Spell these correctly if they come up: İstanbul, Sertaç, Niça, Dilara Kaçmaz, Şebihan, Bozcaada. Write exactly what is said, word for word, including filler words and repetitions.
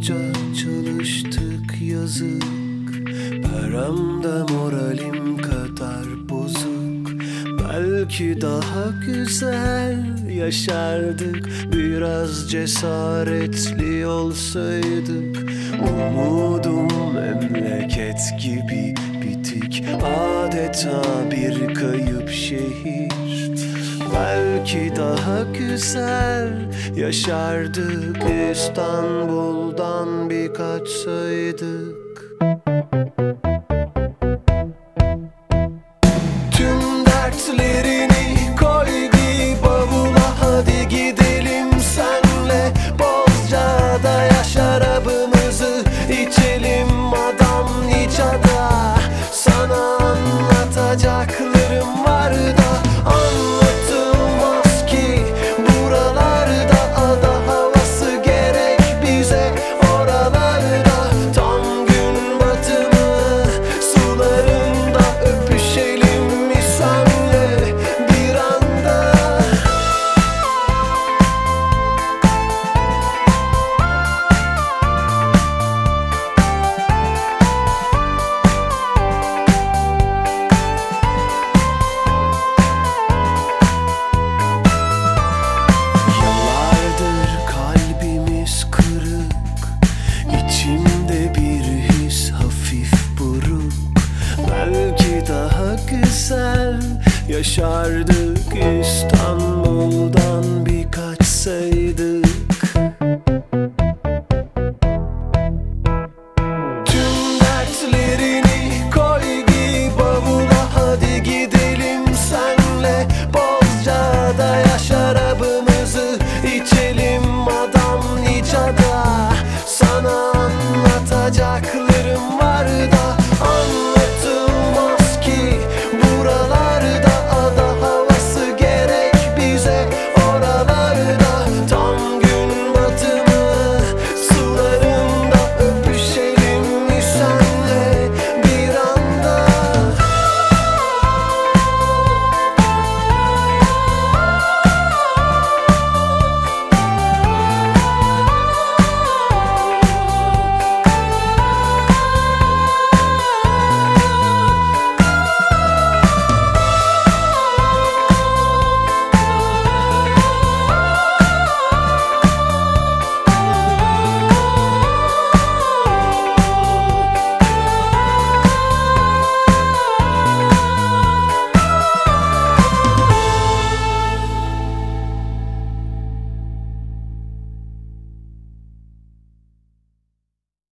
Koca çalıştık yazık, param da moralim kadar bozuk. Belki daha güzel yaşardık, biraz cesaretli olsaydık. Umudum memleket gibi bitik, adeta bir kayıp şehir. Belki daha güzel yaşardık, İstanbul'dan bir kaçsaydık. Tüm dertlerini koy bir bavula, hadi gidelim senle Bozcaada, ya şarabımızı içelim adam Niça'da. Sana anlatacaklarım var da yaşardık, İstanbul'dan